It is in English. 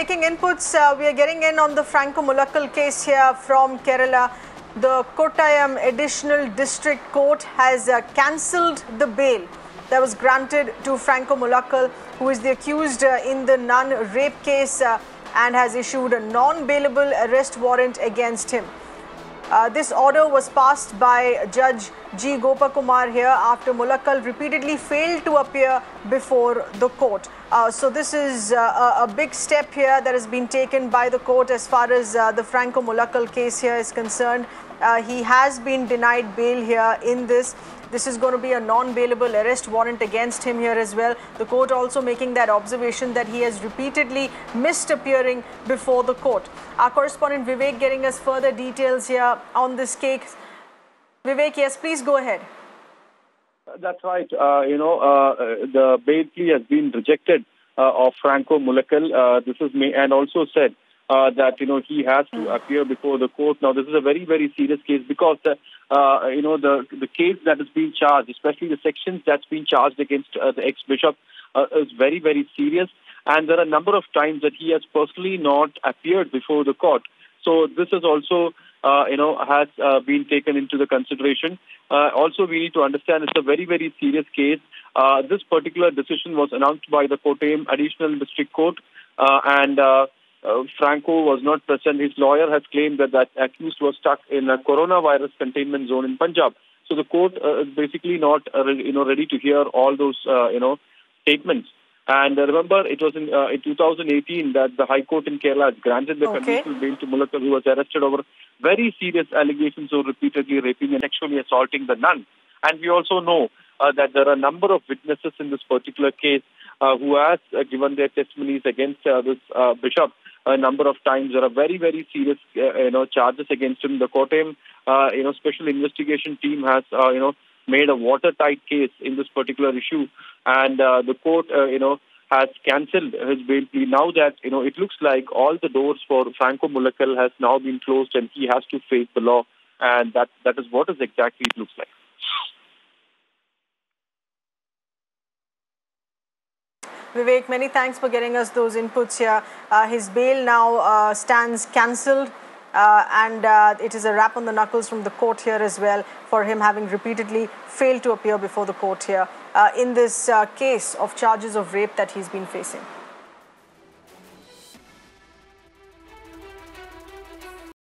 making inputs. We are getting in on the Franco Mulakkal case here from Kerala. The Kottayam Additional District Court has cancelled the bail that was granted to Franco Mulakkal, who is the accused in the nun rape case, and has issued a non-bailable arrest warrant against him. This order was passed by Judge G. Gopakumar here after Mulakkal repeatedly failed to appear before the court. So this is a big step here that has been taken by the court as far as the Franco Mulakkal case here is concerned. He has been denied bail here in this. This is going to be a non-bailable arrest warrant against him here as well. The court also making that observation that he has repeatedly missed appearing before the court. Our correspondent Vivek getting us further details here on this case. Vivek, yes, please go ahead. That's right. The bail plea has been rejected of Franco Mulakkal. This is me, and also said that he has to appear before the court. Now, this is a very, very serious case, because the case that is being charged, especially the sections that's been charged against the ex-bishop, is very, very serious. And there are a number of times that he has personally not appeared before the court. So this is also, has been taken into the consideration. Also, we need to understand it's a very, very serious case. This particular decision was announced by the Kottayam Additional District Court, Franco was not present. His lawyer has claimed that accused was stuck in a coronavirus containment zone in Punjab. So the court is basically not, ready to hear all those, statements. And remember, it was in 2018 that the High Court in Kerala had granted the conditional bail to Mulakkal, who was arrested over very serious allegations of repeatedly raping and sexually assaulting the nun. And we also know that there are a number of witnesses in this particular case who has given their testimonies against this bishop a number of times. There are very, very serious, charges against him. The Kottayam, special investigation team has, made a watertight case in this particular issue, and the court, has cancelled his bail plea. Now that, it looks like all the doors for Franco Mulakkal has now been closed, and he has to face the law, and that is what is exactly it looks like. Vivek, many thanks for getting us those inputs here. His bail now stands cancelled, and it is a rap on the knuckles from the court here as well, for him having repeatedly failed to appear before the court here in this case of charges of rape that he's been facing.